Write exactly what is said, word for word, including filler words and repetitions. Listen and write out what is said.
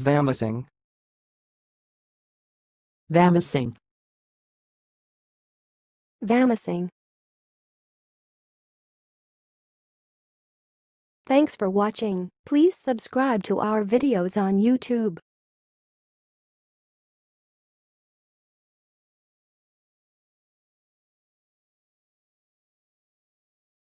Vamosing. Vamosing. Vamosing. Thanks for watching. Please subscribe to our videos on YouTube.